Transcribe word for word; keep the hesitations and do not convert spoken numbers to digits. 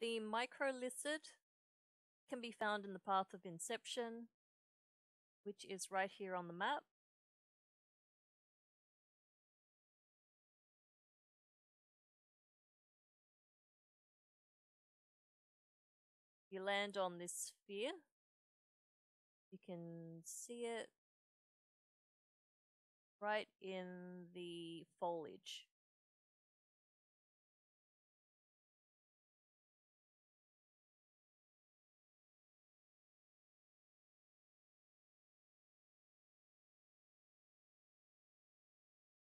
The Microlicid can be found in the path of inception, which is right here on the map. You land on this sphere. You can see it right in the foliage.